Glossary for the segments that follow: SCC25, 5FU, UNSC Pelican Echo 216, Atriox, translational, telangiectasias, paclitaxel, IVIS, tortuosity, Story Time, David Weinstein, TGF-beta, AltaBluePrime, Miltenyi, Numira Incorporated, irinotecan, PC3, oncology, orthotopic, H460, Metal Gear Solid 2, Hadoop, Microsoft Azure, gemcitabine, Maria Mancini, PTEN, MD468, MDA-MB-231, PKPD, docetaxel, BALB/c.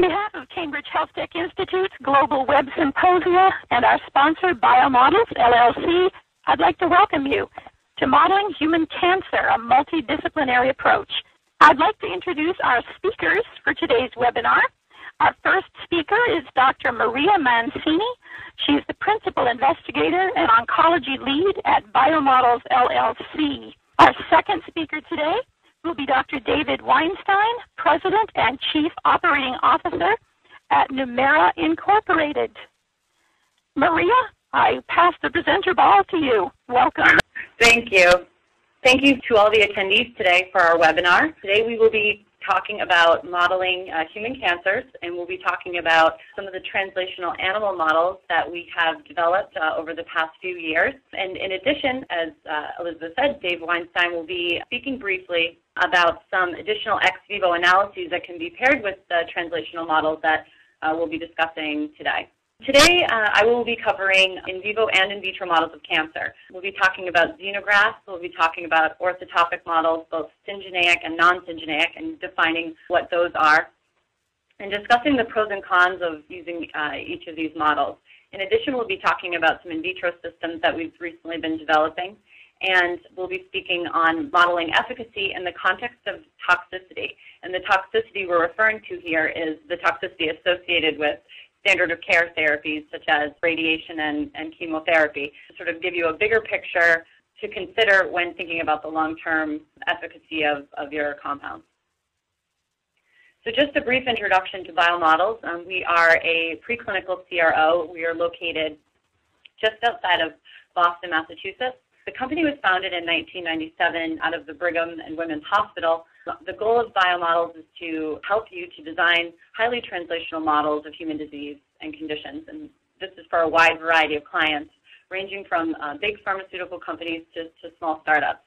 On behalf of Cambridge Health Tech Institute's Global Web Symposia and our sponsor, Biomodels LLC, I'd like to welcome you to Modeling Human Cancer, a Multidisciplinary Approach. I'd like to introduce our speakers for today's webinar. Our first speaker is Dr. Maria Mancini. She's the principal investigator and oncology lead at Biomodels LLC. Our second speaker today will be Dr. David Weinstein, President and Chief Operating Officer at Numira Incorporated. Maria, I pass the presenter ball to you. Welcome. Thank you. Thank you to all the attendees today for our webinar. Today we will be talking about modeling human cancers, and we'll be talking about some of the translational animal models that we have developed over the past few years. And in addition, as Elizabeth said, Dave Weinstein will be speaking briefly about some additional ex vivo analyses that can be paired with the translational models that we'll be discussing today. Today, I will be covering in vivo and in vitro models of cancer. We'll be talking about xenografts. We'll be talking about orthotopic models, both syngeneic and non-syngeneic, and defining what those are, and discussing the pros and cons of using each of these models. In addition, we'll be talking about some in vitro systems that we've recently been developing, and we'll be speaking on modeling efficacy in the context of toxicity. And the toxicity we're referring to here is the toxicity associated with standard of care therapies such as radiation and chemotherapy, to sort of give you a bigger picture to consider when thinking about the long-term efficacy of your compounds. So just a brief introduction to Biomodels. We are a preclinical CRO. We are located just outside of Boston, Massachusetts. The company was founded in 1997 out of the Brigham and Women's Hospital. The goal of Biomodels is to help you to design highly translational models of human disease and conditions. And this is for a wide variety of clients, ranging from big pharmaceutical companies to small startups.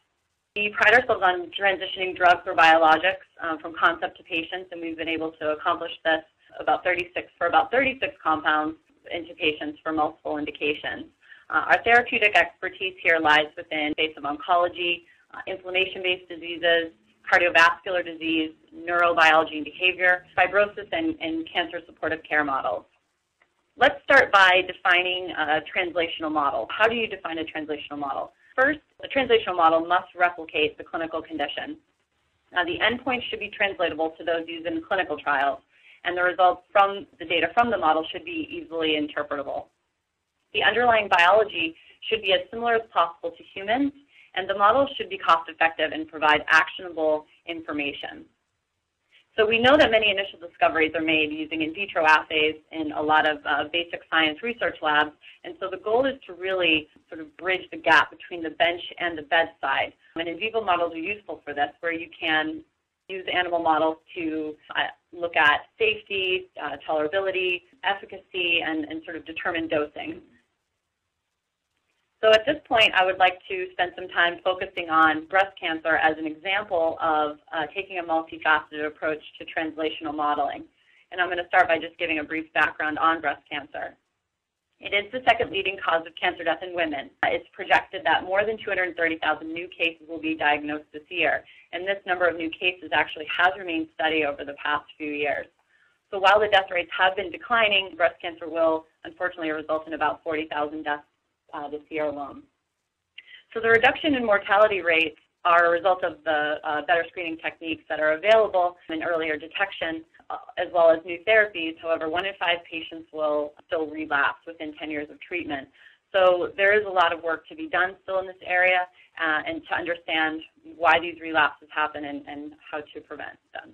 We pride ourselves on transitioning drugs or biologics from concept to patients, and we've been able to accomplish this for about 36 compounds into patients for multiple indications. Our therapeutic expertise here lies within the space of oncology, inflammation-based diseases, cardiovascular disease, neurobiology and behavior, fibrosis, and cancer supportive care models. Let's start by defining a translational model. How do you define a translational model? First, a translational model must replicate the clinical condition. Now, the endpoints should be translatable to those used in clinical trials, and the results from the data from the model should be easily interpretable. The underlying biology should be as similar as possible to humans, and the model should be cost-effective and provide actionable information. So we know that many initial discoveries are made using in vitro assays in a lot of basic science research labs, and so the goal is to really sort of bridge the gap between the bench and the bedside. And in vivo models are useful for this, where you can use animal models to look at safety, tolerability, efficacy, and sort of determine dosing. So at this point, I would like to spend some time focusing on breast cancer as an example of taking a multifaceted approach to translational modeling. And I'm going to start by just giving a brief background on breast cancer. It is the second leading cause of cancer death in women. It's projected that more than 230,000 new cases will be diagnosed this year. And this number of new cases actually has remained steady over the past few years. So while the death rates have been declining, breast cancer will unfortunately result in about 40,000 deaths this year alone. So the reduction in mortality rates are a result of the better screening techniques that are available and earlier detection, as well as new therapies. However, 1 in 5 patients will still relapse within 10 years of treatment. So there is a lot of work to be done still in this area and to understand why these relapses happen and how to prevent them.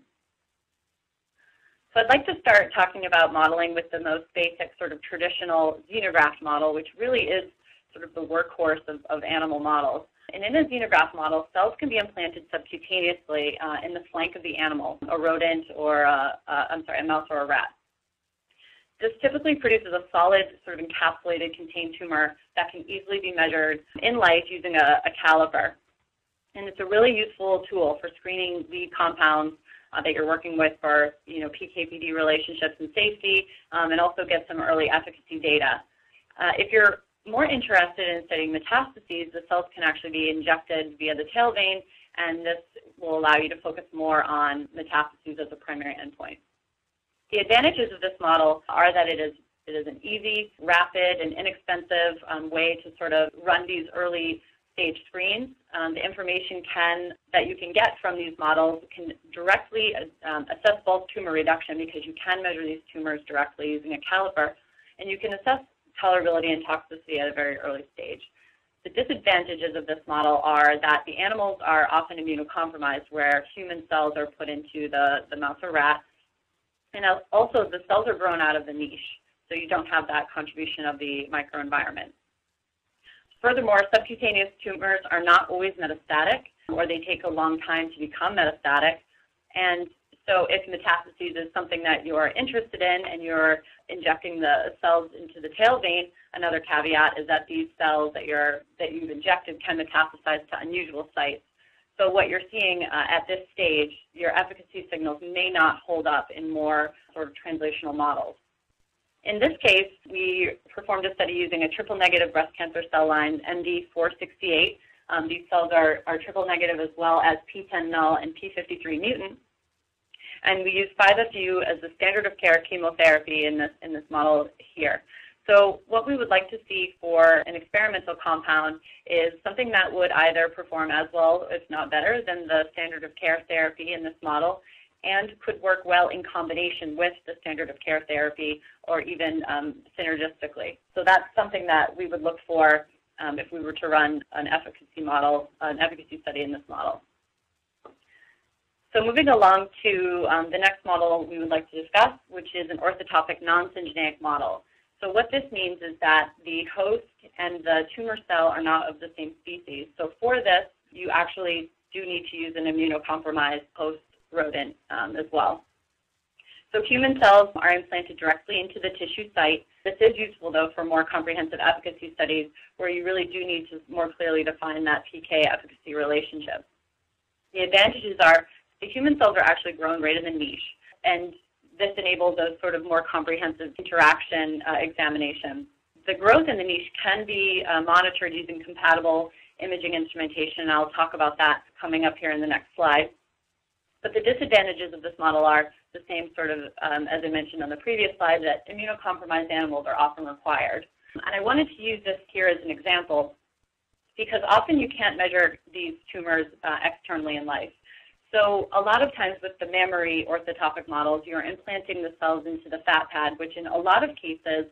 So I'd like to start talking about modeling with the most basic sort of traditional xenograft model, which really is sort of the workhorse of animal models. And in a xenograft model, cells can be implanted subcutaneously in the flank of the animal, a rodent or a mouse or a rat. This typically produces a solid, sort of encapsulated, contained tumor that can easily be measured in light using a caliper. And it's a really useful tool for screening lead compounds that you're working with for, you know, PKPD relationships and safety, and also get some early efficacy data. If you're more interested in studying metastases, the cells can actually be injected via the tail vein, and this will allow you to focus more on metastases as a primary endpoint. The advantages of this model are that it is an easy, rapid, and inexpensive way to sort of run these early stage screens. The information that you can get from these models can directly assess bulk tumor reduction, because you can measure these tumors directly using a caliper, and you can assess tolerability and toxicity at a very early stage. The disadvantages of this model are that the animals are often immunocompromised, where human cells are put into the mouse or rat, and also the cells are grown out of the niche, so you don't have that contribution of the microenvironment. Furthermore, subcutaneous tumors are not always metastatic, or they take a long time to become metastatic, and so if metastases is something that you are interested in and you're injecting the cells into the tail vein, another caveat is that these cells that you've injected can metastasize to unusual sites. So what you're seeing at this stage, your efficacy signals may not hold up in more sort of translational models. In this case, we performed a study using a triple-negative breast cancer cell line, MD468. These cells are triple-negative as well as PTEN null and P53 mutant. And we use 5FU as the standard of care chemotherapy in this model here. So what we would like to see for an experimental compound is something that would either perform as well, if not better, than the standard of care therapy in this model, and could work well in combination with the standard of care therapy, or even synergistically. So that's something that we would look for if we were to run an efficacy study in this model. So moving along to the next model we would like to discuss, which is an orthotopic non-syngeneic model. So what this means is that the host and the tumor cell are not of the same species. So for this, you actually do need to use an immunocompromised host rodent as well. So human cells are implanted directly into the tissue site. This is useful, though, for more comprehensive efficacy studies where you really do need to more clearly define that PK efficacy relationship. The advantages are the human cells are actually grown right in the niche, and this enables a sort of more comprehensive interaction examination. The growth in the niche can be monitored using compatible imaging instrumentation, and I'll talk about that coming up here in the next slide. But the disadvantages of this model are the same sort of, as I mentioned on the previous slide, that immunocompromised animals are often required. And I wanted to use this here as an example, because often you can't measure these tumors externally in life. So a lot of times with the mammary orthotopic models, you're implanting the cells into the fat pad, which in a lot of cases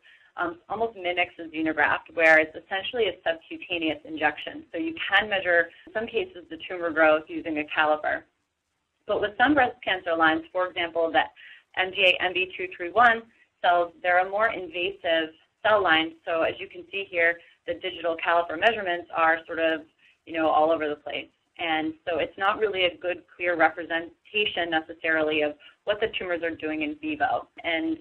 almost mimics a xenograft, where it's essentially a subcutaneous injection. So you can measure, in some cases, the tumor growth using a caliper. But with some breast cancer lines, for example, the MDA-MB-231 cells, they're a more invasive cell line. So as you can see here, the digital caliper measurements are sort of, you know, all over the place. And so it's not really a good, clear representation necessarily of what the tumors are doing in vivo. And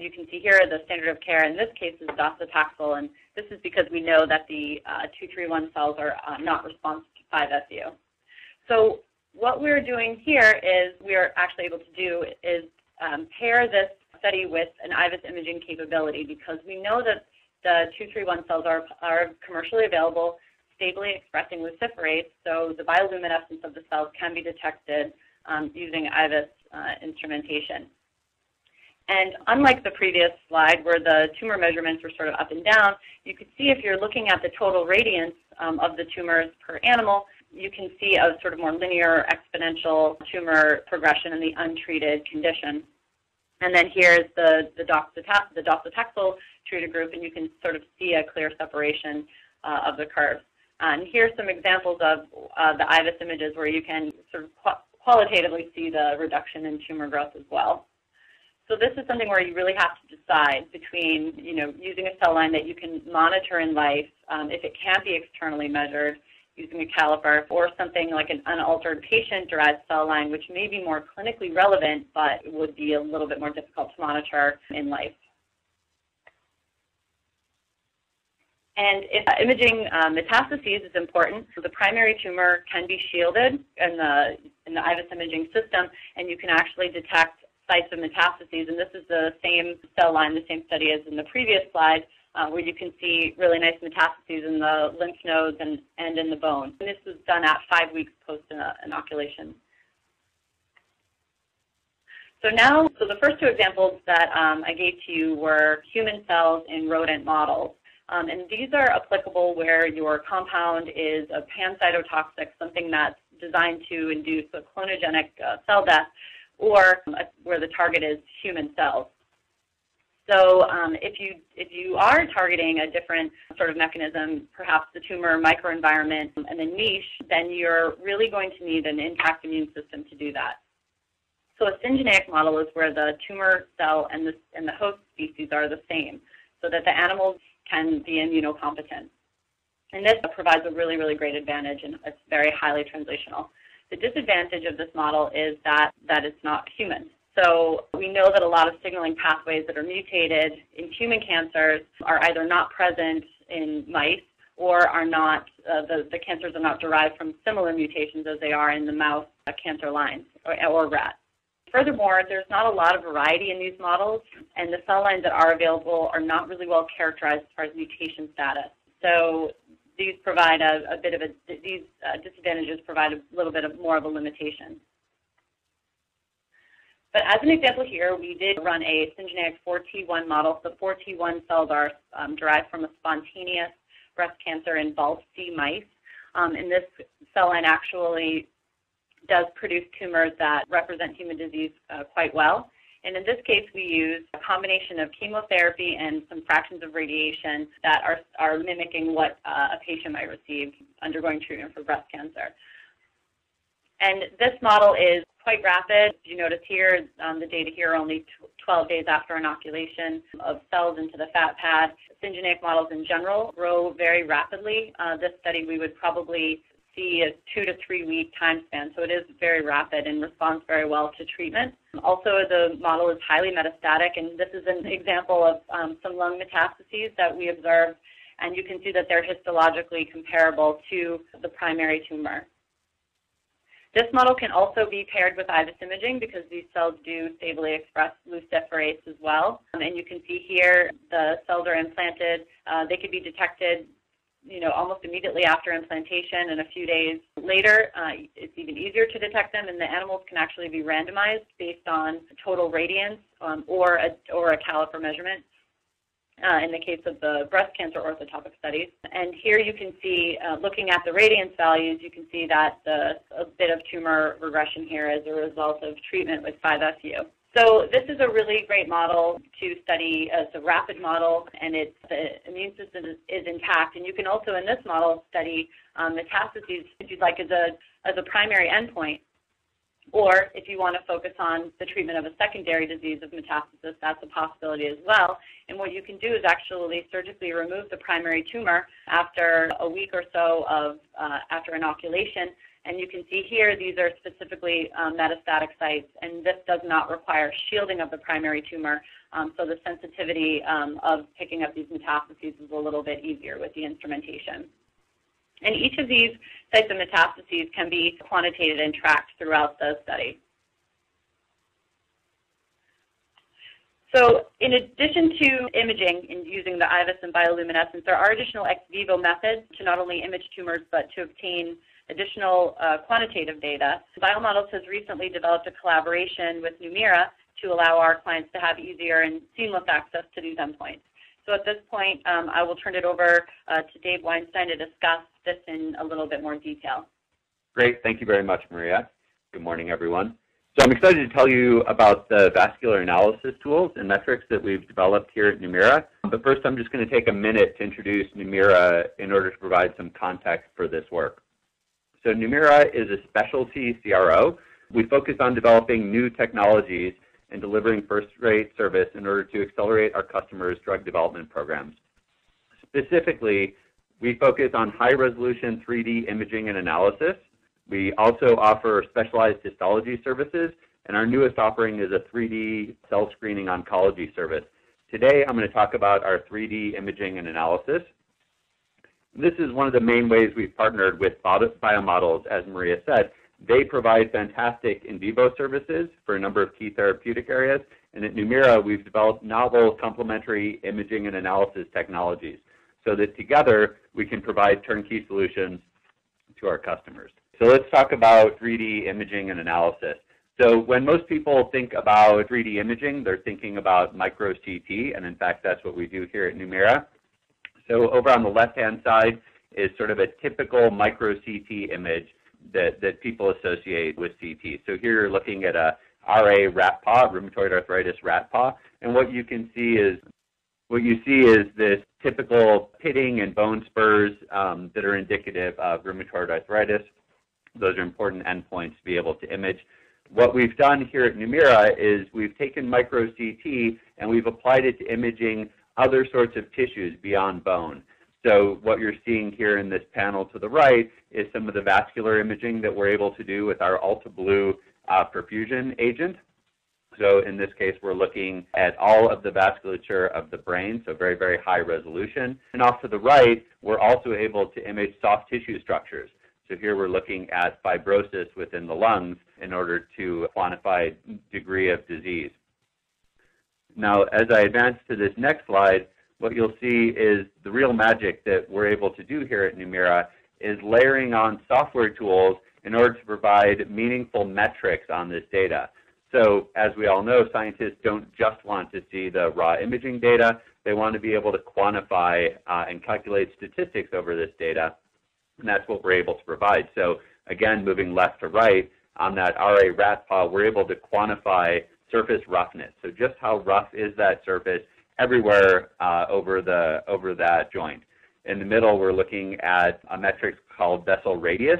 you can see here the standard of care in this case is docetaxel, and this is because we know that the 231 cells are not responsive to 5FU. So what we're doing here is we are actually able to pair this study with an IVIS imaging capability, because we know that the 231 cells are commercially available, stably expressing luciferase, so the bioluminescence of the cells can be detected using IVIS instrumentation. And unlike the previous slide where the tumor measurements were sort of up and down, you could see if you're looking at the total radiance of the tumors per animal, you can see a sort of more linear exponential tumor progression in the untreated condition. And then here's the docetaxel treated group, and you can sort of see a clear separation of the curves. And here's some examples of the IVIS images where you can sort of qualitatively see the reduction in tumor growth as well. So this is something where you really have to decide between, you know, using a cell line that you can monitor in life if it can't be externally measured using a caliper, or something like an unaltered patient-derived cell line, which may be more clinically relevant but would be a little bit more difficult to monitor in life. And if imaging metastases is important, so the primary tumor can be shielded in the IVIS imaging system, and you can actually detect sites of metastases. And this is the same cell line, the same study as in the previous slide, where you can see really nice metastases in the lymph nodes and in the bone. And this was done at 5 weeks post-inoculation. So the first two examples that I gave to you were human cells in rodent models. And these are applicable where your compound is a pancytotoxic, something that's designed to induce a clonogenic cell death, or where the target is human cells. So if you are targeting a different sort of mechanism, perhaps the tumor microenvironment and the niche, then you're really going to need an intact immune system to do that. So a syngeneic model is where the tumor cell and the host species are the same, so that the animals can be immunocompetent. And this provides a really, really great advantage, and it's very highly translational. The disadvantage of this model is that it's not human. So we know that a lot of signaling pathways that are mutated in human cancers are either not present in mice, or are not, the cancers are not derived from similar mutations as they are in the mouse cancer lines or rat. Furthermore, there's not a lot of variety in these models, and the cell lines that are available are not really well characterized as far as mutation status. So these provide disadvantages provide a little bit of more of a limitation. But as an example here, we did run a syngeneic 4T1 model. So 4T1 cells are derived from a spontaneous breast cancer in BALB/c mice. And this cell line actually does produce tumors that represent human disease quite well. And in this case, we used a combination of chemotherapy and some fractions of radiation that are mimicking what a patient might receive undergoing treatment for breast cancer. And this model is quite rapid. You notice here, the data here are only 12 days after inoculation of cells into the fat pad. Syngeneic models in general grow very rapidly. This study, we would probably see a 2 to 3 week time span, so it is very rapid and responds very well to treatment. Also, the model is highly metastatic, and this is an example of some lung metastases that we observed, and you can see that they're histologically comparable to the primary tumor. This model can also be paired with IVIS imaging because these cells do stably express luciferase as well, and you can see here the cells are implanted. They could be detected, you know, almost immediately after implantation, and a few days later, it's even easier to detect them, and the animals can actually be randomized based on total radiance or a caliper measurement in the case of the breast cancer orthotopic studies. And here you can see, looking at the radiance values, you can see that a bit of tumor regression here as a result of treatment with 5FU. So this is a really great model to study. It's a rapid model, and the immune system is intact. And you can also, in this model, study metastases, if you'd like, as a primary endpoint. Or if you want to focus on the treatment of a secondary disease of metastasis, that's a possibility as well. And what you can do is actually surgically remove the primary tumor after a week or so of after inoculation. And you can see here, these are specifically metastatic sites, and this does not require shielding of the primary tumor, so the sensitivity of picking up these metastases is a little bit easier with the instrumentation. And each of these types of metastases can be quantitated and tracked throughout the study. So in addition to imaging and using the IVIS and bioluminescence, there are additional ex vivo methods to not only image tumors but to obtain additional quantitative data. Biomodels has recently developed a collaboration with Numira to allow our clients to have easier and seamless access to these endpoints. So at this point, I will turn it over to Dave Weinstein to discuss this in a little bit more detail. Great. Thank you very much, Maria. Good morning, everyone. So I'm excited to tell you about the vascular analysis tools and metrics that we've developed here at Numira. But first, I'm just going to take a minute to introduce Numira in order to provide some context for this work. So Numira is a specialty CRO. We focus on developing new technologies and delivering first-rate service in order to accelerate our customers' drug development programs. Specifically, we focus on high-resolution 3D imaging and analysis. We also offer specialized histology services, and our newest offering is a 3D cell screening oncology service. Today, I'm going to talk about our 3D imaging and analysis. This is one of the main ways we've partnered with Biomodels, as Maria said. They provide fantastic in vivo services for a number of key therapeutic areas, and at Numira, we've developed novel complementary imaging and analysis technologies so that together we can provide turnkey solutions to our customers. So let's talk about 3D imaging and analysis. So when most people think about 3D imaging, they're thinking about micro CT, and in fact, that's what we do here at Numira. So over on the left-hand side is sort of a typical micro CT image that people associate with CT. So here you're looking at a RA rat paw, rheumatoid arthritis rat paw, and what you can see is this typical pitting and bone spurs that are indicative of rheumatoid arthritis. Those are important endpoints to be able to image. What we've done here at Numira is we've taken micro CT and we've applied it to imaging other sorts of tissues beyond bone. So what you're seeing here in this panel to the right is some of the vascular imaging that we're able to do with our AltaBlue perfusion agent. So in this case, we're looking at all of the vasculature of the brain, so very, very high resolution. And off to the right, we're also able to image soft tissue structures. So here we're looking at fibrosis within the lungs in order to quantify degree of disease. Now, as I advance to this next slide, what you'll see is the real magic that we're able to do here at Numira is layering on software tools in order to provide meaningful metrics on this data. So as we all know, scientists don't just want to see the raw imaging data. They want to be able to quantify and calculate statistics over this data, and that's what we're able to provide. So again, moving left to right, on that RA rat paw, we're able to quantify surface roughness. So just how rough is that surface everywhere over that joint. In the middle, we're looking at a metric called vessel radius.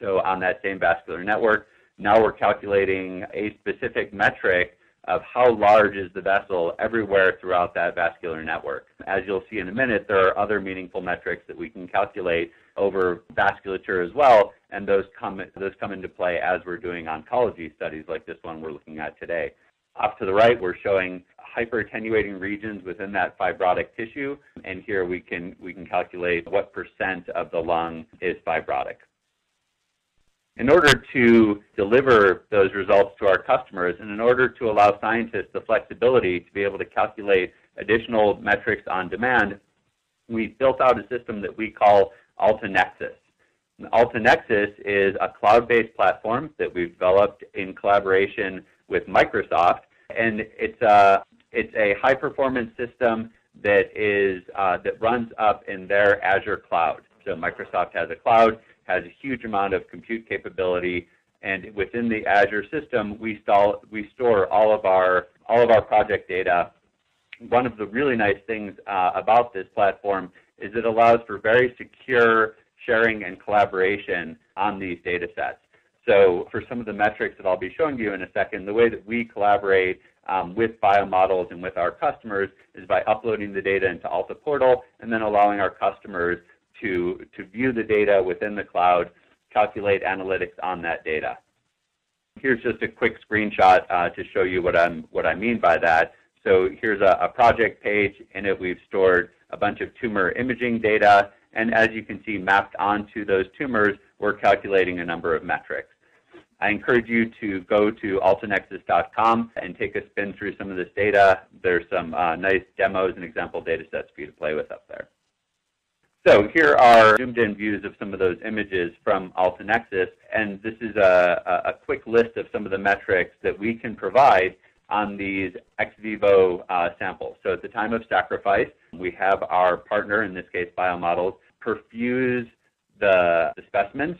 So on that same vascular network, now we're calculating a specific metric of how large is the vessel everywhere throughout that vascular network. As you'll see in a minute, there are other meaningful metrics that we can calculate over vasculature as well, and those come into play as we're doing oncology studies like this one we're looking at today. Off to the right, we're showing hyperattenuating regions within that fibrotic tissue, and here we can calculate what % of the lung is fibrotic. In order to deliver those results to our customers, and in order to allow scientists the flexibility to be able to calculate additional metrics on demand, we've built out a system that we call AltaNexus. And AltaNexus is a cloud-based platform that we've developed in collaboration with Microsoft, and it's a high-performance system that runs up in their Azure cloud. So Microsoft has a cloud, has a huge amount of compute capability, and within the Azure system, we store all of our project data. One of the really nice things about this platform is it allows for very secure sharing and collaboration on these data sets. So for some of the metrics that I'll be showing you in a second, the way that we collaborate with biomodels and with our customers is by uploading the data into Alta Portal and then allowing our customers to view the data within the cloud, calculate analytics on that data. Here's just a quick screenshot to show you what I mean by that. So here's a project page. In it, we've stored a bunch of tumor imaging data, and as you can see, mapped onto those tumors, we're calculating a number of metrics. I encourage you to go to altanexus.com and take a spin through some of this data. There's some nice demos and example data sets for you to play with up there. So here are zoomed-in views of some of those images from AltaNexus, and this is a quick list of some of the metrics that we can provide on these ex vivo samples. So at the time of sacrifice, we have our partner, in this case Biomodels, perfuse the specimens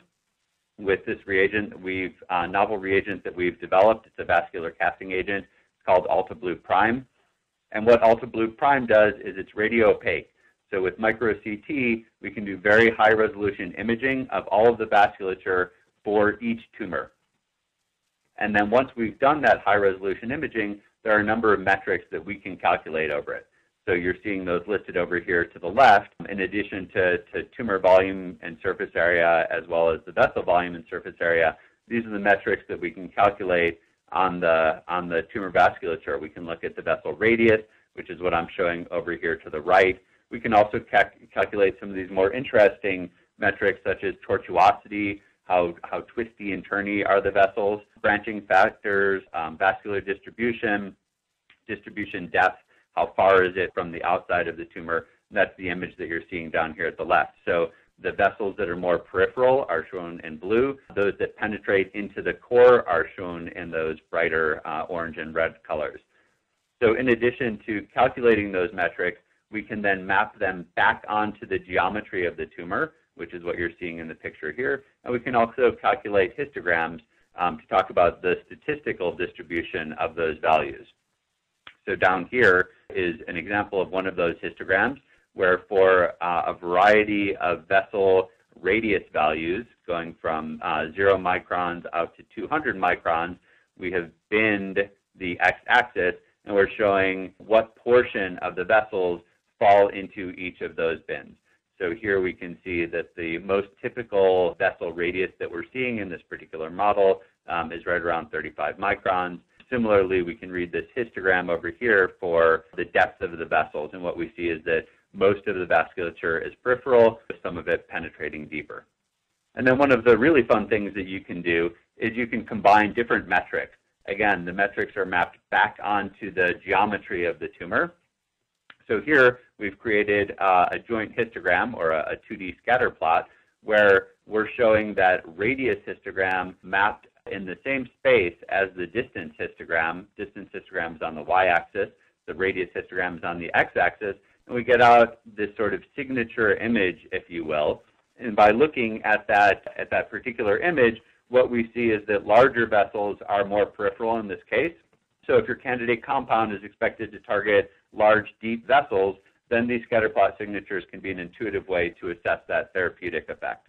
with this reagent. We've novel reagent that we've developed. It's a vascular casting agent. It's called AltaBluePrime. And what AltaBluePrime does is it's radio opaque. So with micro CT, we can do very high resolution imaging of all of the vasculature for each tumor. And then once we've done that high resolution imaging, there are a number of metrics that we can calculate over it. So you're seeing those listed over here to the left, in addition to tumor volume and surface area, as well as the vessel volume and surface area. These are the metrics that we can calculate on the tumor vasculature. We can look at the vessel radius, which is what I'm showing over here to the right. We can also calculate some of these more interesting metrics, such as tortuosity, how twisty and turny are the vessels, branching factors, vascular distribution depth, how far is it from the outside of the tumor. And that's the image that you're seeing down here at the left. So The vessels that are more peripheral are shown in blue. Those that penetrate into the core are shown in those brighter orange and red colors. So in addition to calculating those metrics, we can then map them back onto the geometry of the tumor, which is what you're seeing in the picture here. And we can also calculate histograms to talk about the statistical distribution of those values. So down here is an example of one of those histograms, where for a variety of vessel radius values, going from 0 microns out to 200 microns, we have binned the x-axis, and we're showing what portion of the vessels fall into each of those bins. So here we can see that the most typical vessel radius that we're seeing in this particular model is right around 35 microns. Similarly, we can read this histogram over here for the depth of the vessels, and what we see is that most of the vasculature is peripheral, with some of it penetrating deeper. And then one of the really fun things that you can do is you can combine different metrics. Again, the metrics are mapped back onto the geometry of the tumor. So here we've created a joint histogram, or a 2D scatter plot, where we're showing that radius histogram mapped in the same space as the distance histogram. Distance histogram is on the y-axis, the radius histogram is on the x-axis, and we get out this sort of signature image, if you will. And by looking at that particular image, what we see is that larger vessels are more peripheral in this case. So if your candidate compound is expected to target large, deep vessels, then these scatter plot signatures can be an intuitive way to assess that therapeutic effect.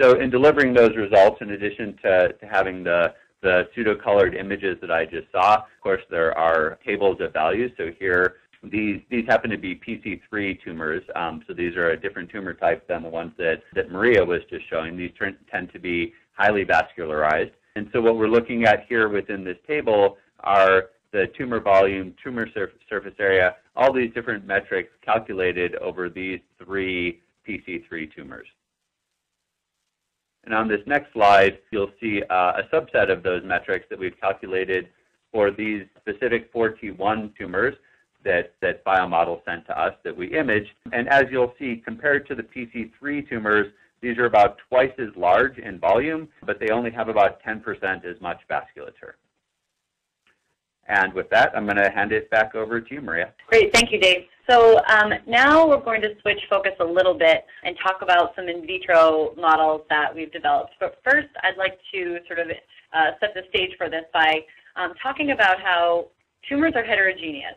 So in delivering those results, in addition to having the pseudo-colored images that I just saw, of course, there are tables of values. So here, these happen to be PC3 tumors. So these are a different tumor type than the ones that Maria was just showing. These tend to be highly vascularized. And so what we're looking at here within this table are the tumor volume, tumor surface area, all these different metrics calculated over these three PC3 tumors. And on this next slide, you'll see a subset of those metrics that we've calculated for these specific 4T1 tumors that Biomodel sent to us that we imaged. And as you'll see, compared to the PC3 tumors, these are about twice as large in volume, but they only have about 10% as much vasculature. And with that, I'm going to hand it back over to you, Maria. Great. Thank you, Dave. So now we're going to switch focus a little bit and talk about some in vitro models that we've developed. But first, I'd like to sort of set the stage for this by talking about how tumors are heterogeneous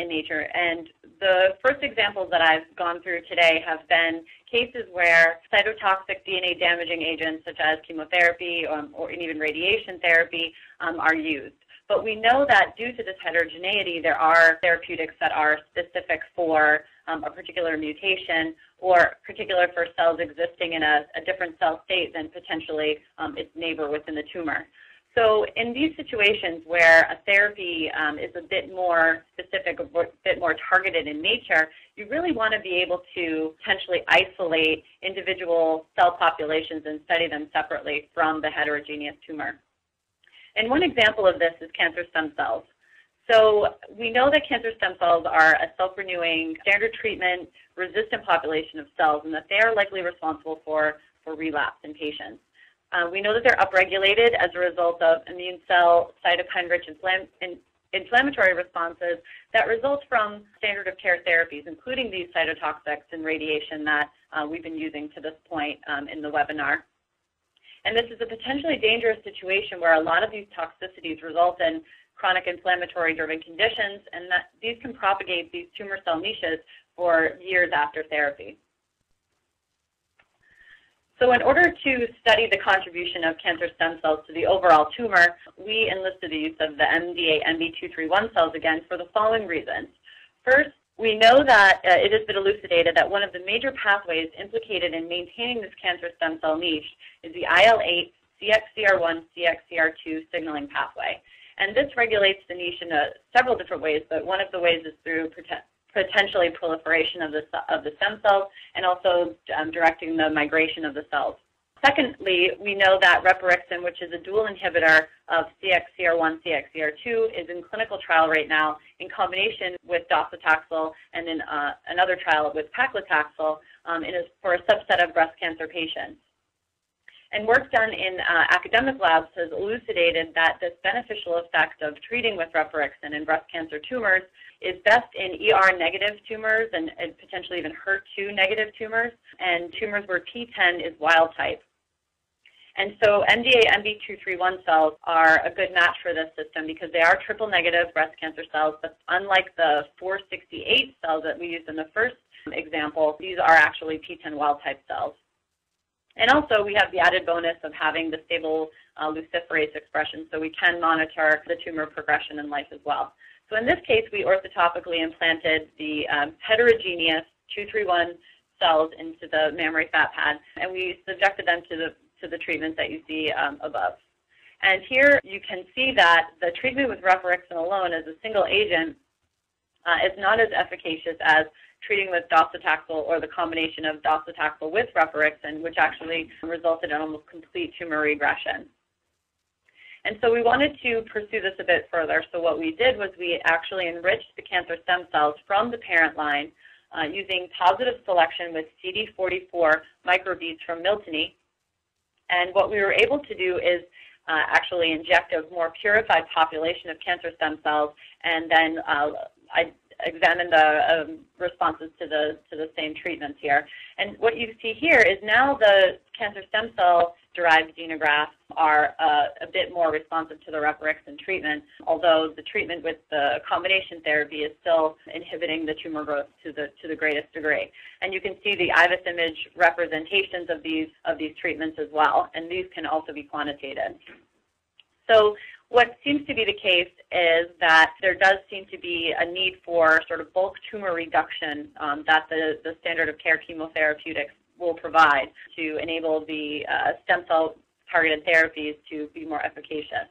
in nature. And the first examples that I've gone through today have been cases where cytotoxic DNA damaging agents such as chemotherapy or even radiation therapy are used. But we know that due to this heterogeneity, there are therapeutics that are specific for a particular mutation or particular for cells existing in a different cell state than potentially its neighbor within the tumor. So in these situations where a therapy is a bit more specific, a bit more targeted in nature, you really want to be able to potentially isolate individual cell populations and study them separately from the heterogeneous tumor. And one example of this is cancer stem cells. So we know that cancer stem cells are a self-renewing, standard treatment, resistant population of cells, and that they are likely responsible for relapse in patients. We know that they're upregulated as a result of immune cell cytokine-rich inflammatory responses that result from standard of care therapies, including these cytotoxics and radiation that we've been using to this point in the webinar. And this is a potentially dangerous situation where a lot of these toxicities result in chronic inflammatory-driven conditions, and that these can propagate these tumor cell niches for years after therapy. So in order to study the contribution of cancer stem cells to the overall tumor, we enlisted the use of the MDA-MB-231 cells again for the following reasons. First, we know that it has been elucidated that one of the major pathways implicated in maintaining this cancer stem cell niche is the IL-8-CXCR1-CXCR2 signaling pathway. And this regulates the niche in several different ways, but one of the ways is through potentially proliferation of the stem cells and also directing the migration of the cells. Secondly, we know that reparixin, which is a dual inhibitor of CXCR1-CXCR2, is in clinical trial right now in combination with docetaxel and in another trial with paclitaxel for a subset of breast cancer patients. And work done in academic labs has elucidated that this beneficial effect of treating with reparixin in breast cancer tumors is best in ER-negative tumors and potentially even HER2-negative tumors and tumors where PTEN is wild-type. And so MDA-MB-231 cells are a good match for this system because they are triple-negative breast cancer cells, but unlike the 468 cells that we used in the first example, these are actually PTEN wild-type cells. And also, we have the added bonus of having the stable luciferase expression, so we can monitor the tumor progression in life as well. So in this case, we orthotopically implanted the heterogeneous 231 cells into the mammary fat pad, and we subjected them to the treatment that you see above. And here you can see that the treatment with reparixin alone as a single agent is not as efficacious as treating with docetaxel or the combination of docetaxel with reparixin, which actually resulted in almost complete tumor regression. And so we wanted to pursue this a bit further. So what we did was we actually enriched the cancer stem cells from the parent line using positive selection with CD44 microbeads from Miltenyi. And what we were able to do is actually inject a more purified population of cancer stem cells, and then I examine the responses to the same treatments here. And what you see here is now the cancer stem cell-derived xenografts are a bit more responsive to the reparixin treatment, although the treatment with the combination therapy is still inhibiting the tumor growth to the greatest degree. And you can see the IVIS image representations of these treatments as well, and these can also be quantitated. So what seems to be the case is that there does seem to be a need for sort of bulk tumor reduction that the standard of care chemotherapeutics will provide to enable the stem cell targeted therapies to be more efficacious.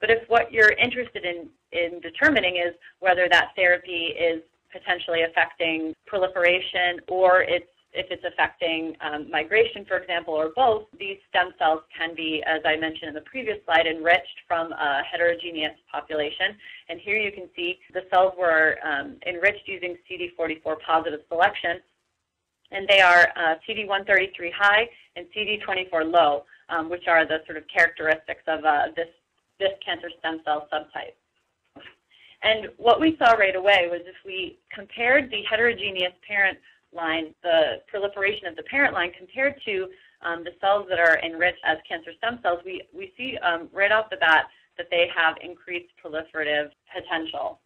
But if what you're interested in determining is whether that therapy is potentially affecting proliferation or if it's affecting migration, for example, or both, these stem cells can be, as I mentioned in the previous slide, enriched from a heterogeneous population. And here you can see the cells were enriched using CD44 positive selection, and they are CD133 high and CD24 low, which are the sort of characteristics of this cancer stem cell subtype. And what we saw right away was if we compared the heterogeneous parent line, the proliferation of the parent line compared to the cells that are enriched as cancer stem cells, we see right off the bat that they have increased proliferative potential.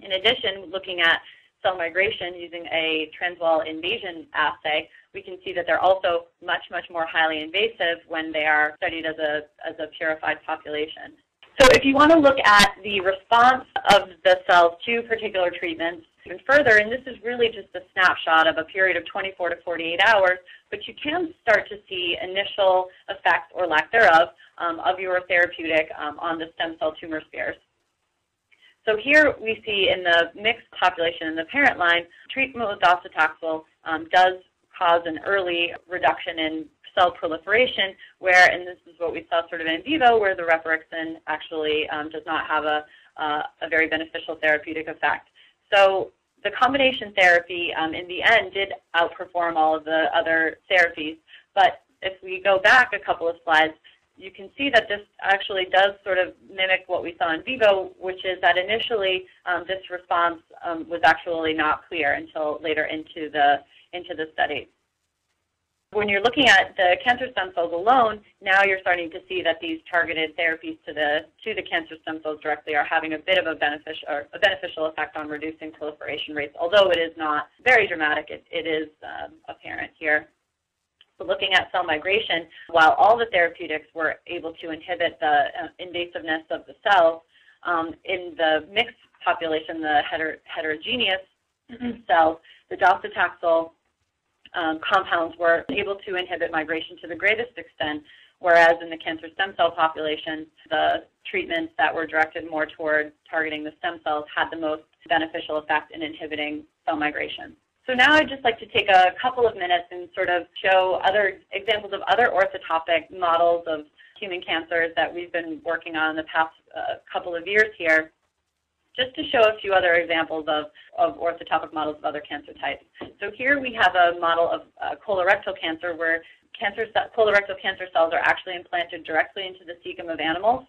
In addition, looking at cell migration using a transwall invasion assay, we can see that they're also much, much more highly invasive when they are studied as a purified population. So if you want to look at the response of the cells to particular treatments even further, and this is really just a snapshot of a period of 24 to 48 hours, but you can start to see initial effects or lack thereof of your therapeutic on the stem cell tumor spheres. So here we see in the mixed population in the parent line, treatment with docetaxel does cause an early reduction in cell proliferation, where, and this is what we saw sort of in vivo, where the reparixin actually does not have a very beneficial therapeutic effect. So the combination therapy in the end did outperform all of the other therapies, but if we go back a couple of slides, you can see that this actually does sort of mimic what we saw in vivo, which is that initially this response was actually not clear until later into the study. When you're looking at the cancer stem cells alone, now you're starting to see that these targeted therapies to the cancer stem cells directly are having a bit of a beneficial effect on reducing proliferation rates, although it is not very dramatic. It is apparent here. So looking at cell migration, while all the therapeutics were able to inhibit the invasiveness of the cells, in the mixed population, the heterogeneous cells, the docetaxel compounds were able to inhibit migration to the greatest extent, whereas in the cancer stem cell population, the treatments that were directed more toward targeting the stem cells had the most beneficial effect in inhibiting cell migration. So now I'd just like to take a couple of minutes and sort of show other examples of other orthotopic models of human cancers that we've been working on in the past couple of years here, just to show a few other examples of orthotopic models of other cancer types. So here we have a model of colorectal cancer where colorectal cancer cells are actually implanted directly into the cecum of animals.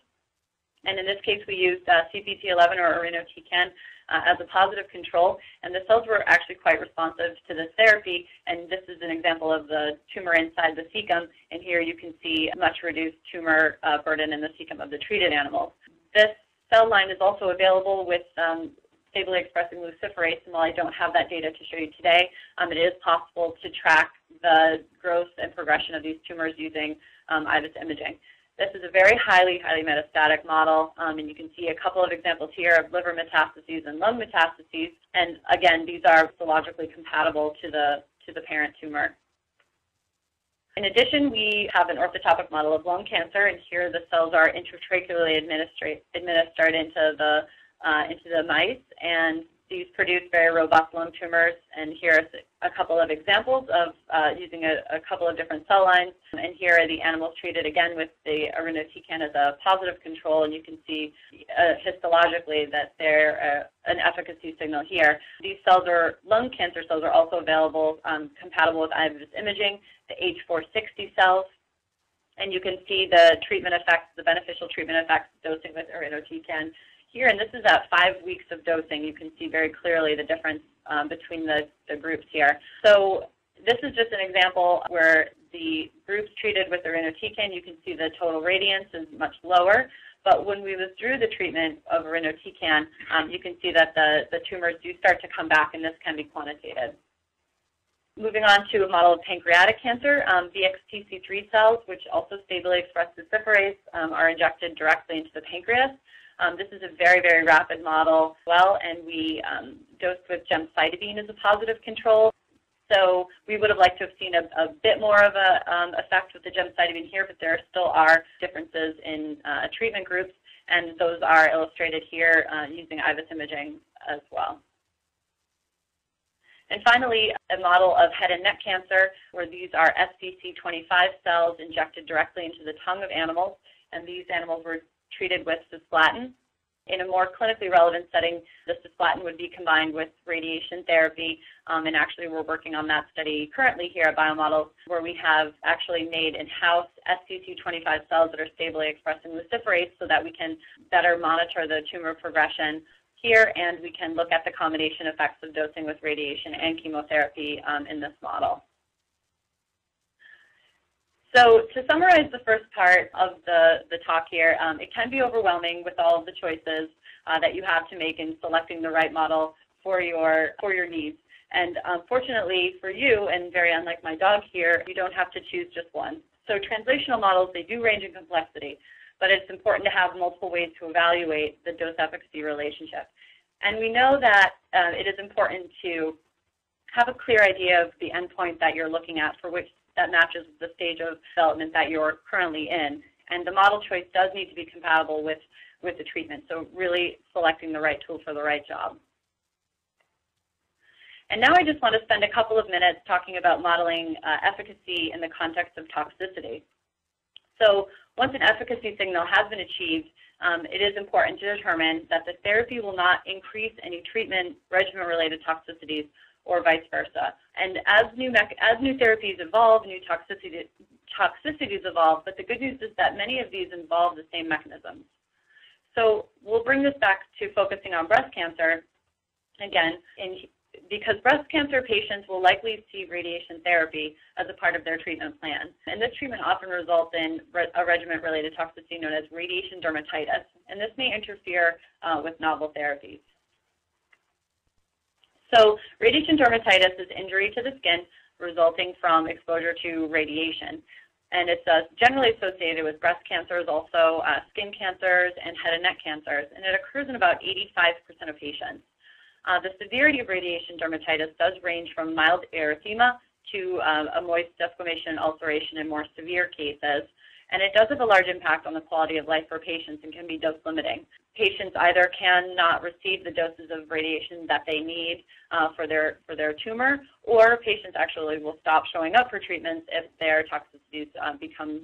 And in this case, we used CPT11 or irinotecan as a positive control, and the cells were actually quite responsive to this therapy. And this is an example of the tumor inside the cecum, and here you can see much reduced tumor burden in the cecum of the treated animals. This cell line is also available with stably expressing luciferase, and while I don't have that data to show you today, it is possible to track the growth and progression of these tumors using IVIS imaging. This is a very highly metastatic model, and you can see a couple of examples here of liver metastases and lung metastases. And again, these are histologically compatible to the parent tumor. In addition, we have an orthotopic model of lung cancer, and here the cells are intratracheally administered into the mice, and these produce very robust lung tumors, and here are a couple of examples of using a couple of different cell lines. And here are the animals treated again with the irinotecan as a positive control, and you can see histologically that they're an efficacy signal here. These cells are lung cancer cells are also available, compatible with IVIS imaging, the H460 cells, and you can see the treatment effects, the beneficial treatment effects dosing with irinotecan. Here, and this is at 5 weeks of dosing, you can see very clearly the difference between the groups here. So this is just an example where the groups treated with irinotecan, you can see the total radiance is much lower, but when we withdrew the treatment of irinotecan, you can see that the tumors do start to come back, and this can be quantitated. Moving on to a model of pancreatic cancer, VXPC3 cells, which also stably express luciferase, are injected directly into the pancreas. This is a very rapid model as well, and we dosed with gemcitabine as a positive control. So we would have liked to have seen a bit more of an effect with the gemcitabine here, but there still are differences in treatment groups, and those are illustrated here using IVIS imaging as well. And finally, a model of head and neck cancer, where these are SCC25 cells injected directly into the tongue of animals, and these animals were treated with cisplatin. In a more clinically relevant setting, the cisplatin would be combined with radiation therapy, and actually we're working on that study currently here at Biomodels, where we have actually made in-house SCC25 cells that are stably expressing luciferase so that we can better monitor the tumor progression here, and we can look at the combination effects of dosing with radiation and chemotherapy in this model. So to summarize the first part of the talk here, it can be overwhelming with all of the choices that you have to make in selecting the right model for your needs. And fortunately for you, and very unlike my dog here, you don't have to choose just one. So translational models, they do range in complexity, but it's important to have multiple ways to evaluate the dose-efficacy relationship. And we know that it is important to have a clear idea of the endpoint that you're looking at for which that matches the stage of development that you're currently in. And the model choice does need to be compatible with the treatment, so really selecting the right tool for the right job. And now I just want to spend a couple of minutes talking about modeling efficacy in the context of toxicity. So once an efficacy signal has been achieved, it is important to determine that the therapy will not increase any treatment regimen-related toxicities or vice versa. And as new therapies evolve, new toxicities evolve, but the good news is that many of these involve the same mechanisms. So we'll bring this back to focusing on breast cancer, again, because breast cancer patients will likely receive radiation therapy as a part of their treatment plan. And this treatment often results in a regimen-related toxicity known as radiation dermatitis, and this may interfere with novel therapies. So radiation dermatitis is injury to the skin resulting from exposure to radiation, and it's generally associated with breast cancers, also skin cancers, and head and neck cancers, and it occurs in about 85% of patients. The severity of radiation dermatitis does range from mild erythema to a moist desquamation and ulceration in more severe cases, and it does have a large impact on the quality of life for patients and can be dose limiting. Patients either cannot receive the doses of radiation that they need for their tumor, or patients actually will stop showing up for treatments if their toxicities become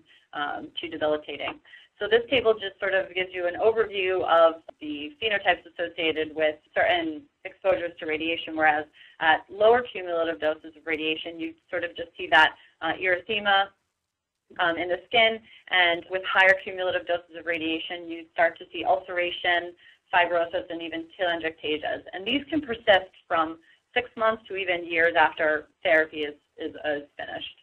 too debilitating. So this table just sort of gives you an overview of the phenotypes associated with certain exposures to radiation, whereas at lower cumulative doses of radiation, you sort of just see that erythema in the skin, and with higher cumulative doses of radiation, you start to see ulceration, fibrosis, and even telangiectasias. And these can persist from 6 months to even years after therapy is finished.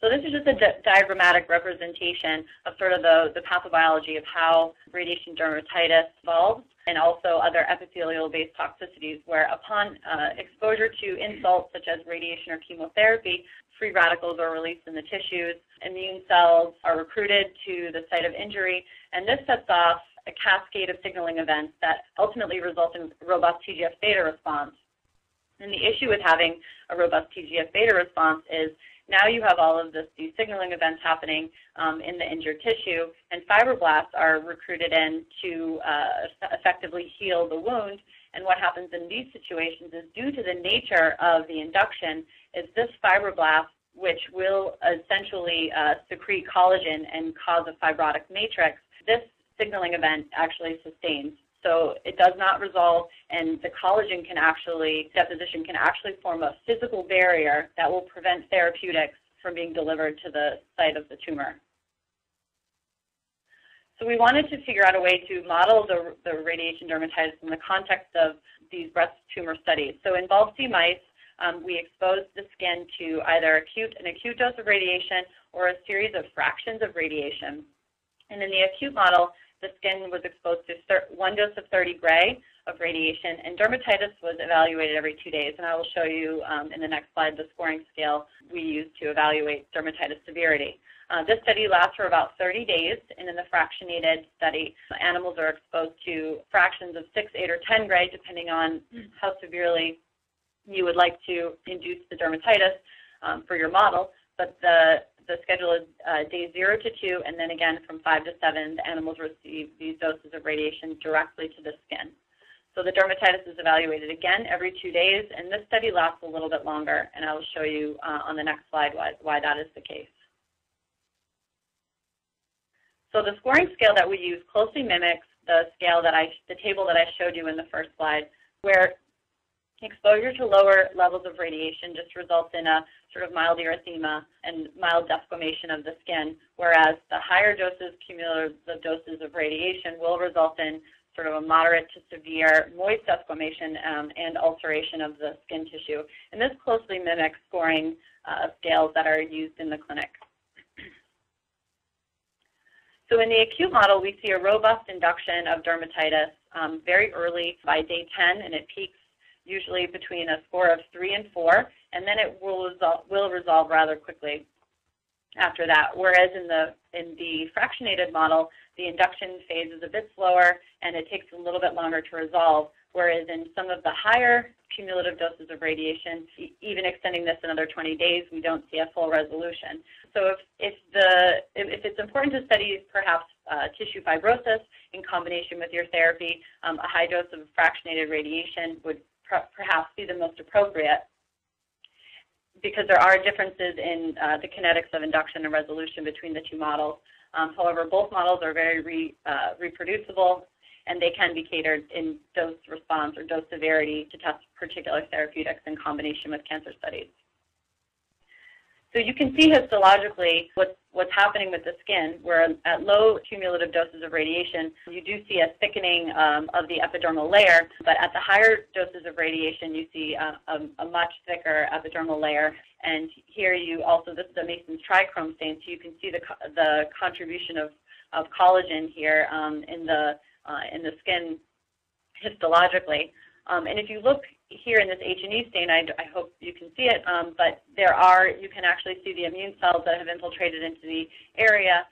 So this is just a diagrammatic representation of sort of the pathobiology of how radiation dermatitis evolves, and also other epithelial-based toxicities where upon exposure to insults such as radiation or chemotherapy, free radicals are released in the tissues, immune cells are recruited to the site of injury, and this sets off a cascade of signaling events that ultimately result in robust TGF-beta response. And the issue with having a robust TGF-beta response is now you have all of these signaling events happening in the injured tissue, and fibroblasts are recruited in to effectively heal the wound. And what happens in these situations is, due to the nature of the induction, is this fibroblast, which will essentially secrete collagen and cause a fibrotic matrix, this signaling event actually sustains. So it does not resolve, and the collagen deposition can actually form a physical barrier that will prevent therapeutics from being delivered to the site of the tumor. So we wanted to figure out a way to model the radiation dermatitis in the context of these breast tumor studies. So in BALB/c mice, we exposed the skin to either an acute dose of radiation or a series of fractions of radiation. And in the acute model, the skin was exposed to one dose of 30 gray of radiation, and dermatitis was evaluated every 2 days. And I will show you in the next slide the scoring scale we used to evaluate dermatitis severity. This study lasts for about 30 days, and in the fractionated study, animals are exposed to fractions of 6, 8, or 10 gray, depending on how severely you would like to induce the dermatitis for your model. But the schedule is days 0 to 2, and then again from 5 to 7, the animals receive these doses of radiation directly to the skin. So the dermatitis is evaluated again every 2 days, and this study lasts a little bit longer, and I will show you on the next slide why that is the case. So the scoring scale that we use closely mimics the scale that the table that I showed you in the first slide, where exposure to lower levels of radiation just results in a sort of mild erythema and mild desquamation of the skin, whereas the higher doses, cumulative doses of radiation, will result in sort of a moderate to severe moist desquamation and ulceration of the skin tissue. And this closely mimics scoring scales that are used in the clinic. So in the acute model, we see a robust induction of dermatitis very early by day 10, and it peaks usually between a score of 3 and 4, and then it will resolve rather quickly after that. Whereas in the fractionated model, the induction phase is a bit slower, and it takes a little bit longer to resolve, whereas in some of the higher cumulative doses of radiation, even extending this another 20 days, we don't see a full resolution. So if it's important to study perhaps tissue fibrosis in combination with your therapy, a high dose of fractionated radiation would perhaps be the most appropriate, because there are differences in the kinetics of induction and resolution between the two models. However, both models are very reproducible, and they can be catered in dose response or dose severity to test particular therapeutics in combination with cancer studies. So you can see histologically what's happening with the skin, where at low cumulative doses of radiation, you do see a thickening of the epidermal layer, but at the higher doses of radiation, you see a much thicker epidermal layer. And here you also, this is a Mason's trichrome stain, so you can see the contribution of collagen here in the skin histologically. And if you look here in this H&E stain, I hope you can see it, but you can actually see the immune cells that have infiltrated into the area.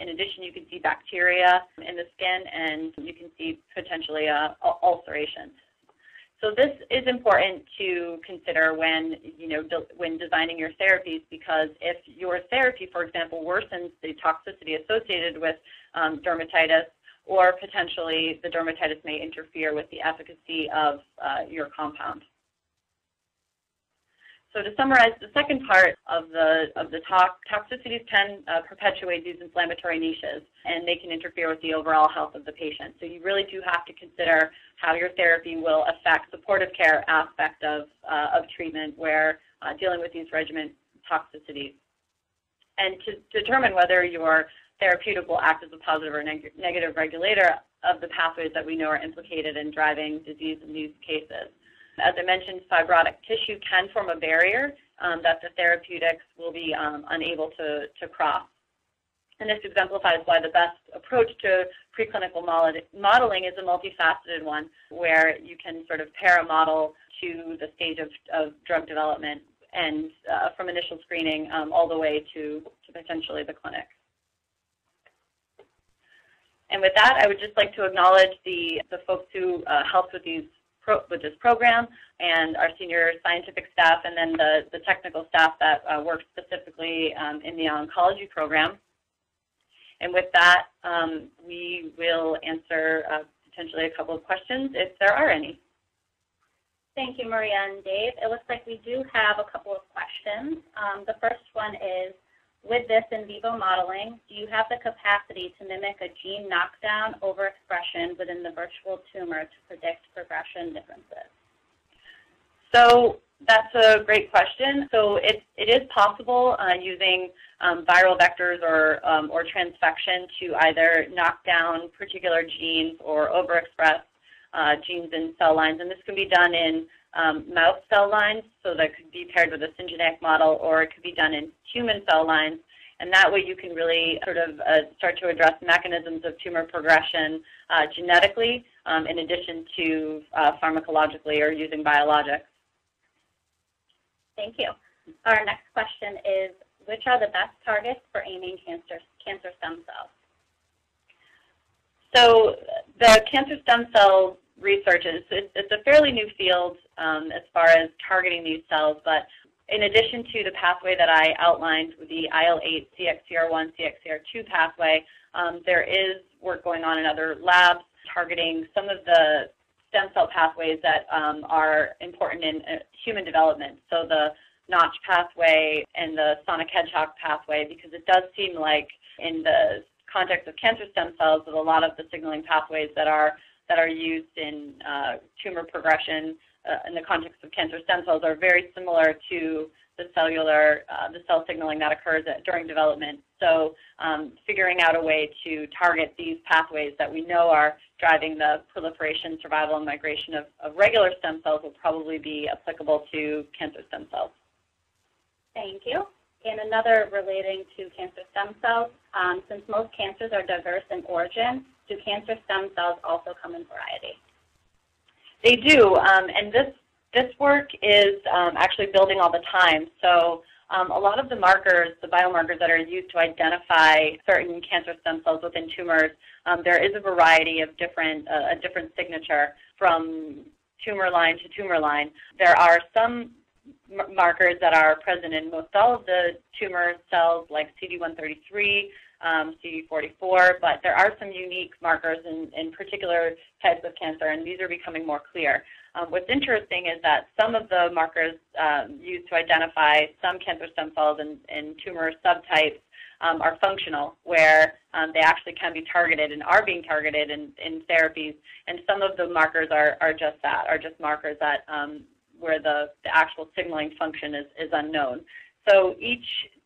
In addition, you can see bacteria in the skin, and you can see potentially ulceration. So this is important to consider when, when designing your therapies, because if your therapy, for example, worsens the toxicity associated with dermatitis, or potentially the dermatitis may interfere with the efficacy of your compound. So to summarize, the second part of the talk, toxicities can perpetuate these inflammatory niches, and they can interfere with the overall health of the patient. So you really do have to consider how your therapy will affect supportive care aspect of treatment where dealing with these regimen toxicities. And to determine whether your therapeutic will act as a positive or negative regulator of the pathways that we know are implicated in driving disease in these cases. As I mentioned, fibrotic tissue can form a barrier that the therapeutics will be unable to cross. And this exemplifies why the best approach to preclinical modeling is a multifaceted one, where you can sort of paramodel to the stage of drug development and from initial screening all the way to potentially the clinic. And with that, I would just like to acknowledge the folks who helped with this program, and our senior scientific staff, and then the technical staff that worked specifically in the oncology program. And with that, we will answer potentially a couple of questions if there are any. Thank you, Maria and Dave. It looks like we do have a couple of questions. The first one is, with this in vivo modeling, do you have the capacity to mimic a gene knockdown overexpression within the virtual tumor to predict progression differences? So that's a great question. So it is possible using viral vectors or transfection to either knock down particular genes or overexpress genes in cell lines, and this can be done in mouse cell lines, so that could be paired with a syngeneic model, or it could be done in human cell lines, and that way you can really sort of start to address mechanisms of tumor progression genetically in addition to pharmacologically or using biologics. Thank you. Our next question is, which are the best targets for aiming cancer stem cells? So the cancer stem cell research is, it's a fairly new field as far as targeting these cells, but in addition to the pathway that I outlined, the IL-8-CXCR1-CXCR2 pathway, there is work going on in other labs targeting some of the stem cell pathways that are important in human development. So the Notch pathway and the sonic hedgehog pathway, because it does seem like in the context of cancer stem cells that a lot of the signaling pathways that are used in tumor progression in the context of cancer stem cells are very similar to the cell signaling that occurs during development. So figuring out a way to target these pathways that we know are driving the proliferation, survival, and migration of regular stem cells will probably be applicable to cancer stem cells. Thank you. And another relating to cancer stem cells, since most cancers are diverse in origin, do cancer stem cells also come in variety? They do, and this work is actually building all the time. So a lot of the markers, the biomarkers that are used to identify certain cancer stem cells within tumors, there is a variety of different signature from tumor line to tumor line. There are some markers that are present in most all of the tumor cells, like CD133, CD44, but there are some unique markers in particular types of cancer, and these are becoming more clear. What's interesting is that some of the markers used to identify some cancer stem cells and tumor subtypes are functional, where they actually can be targeted and are being targeted in therapies, and some of the markers are just that, are just markers that where the actual signaling function is unknown. So each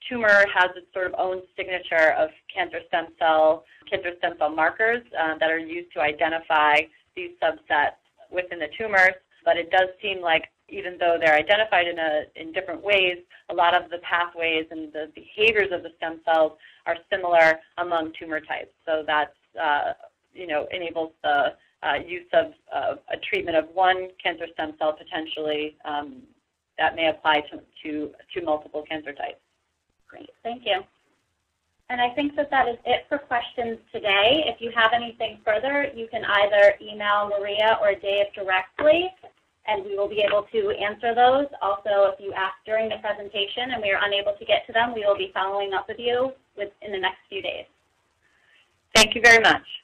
tumor has its sort of own signature of cancer stem cell markers that are used to identify these subsets within the tumors. But it does seem like even though they're identified in different ways, a lot of the pathways and the behaviors of the stem cells are similar among tumor types. So that's enables the use of a treatment of one cancer stem cell potentially that may apply to multiple cancer types. Great, thank you. And I think that is it for questions today. If you have anything further, you can either email Maria or Dave directly. and we will be able to answer those. Also, if you ask during the presentation and we are unable to get to them, we will be following up with you in the next few days. Thank you very much.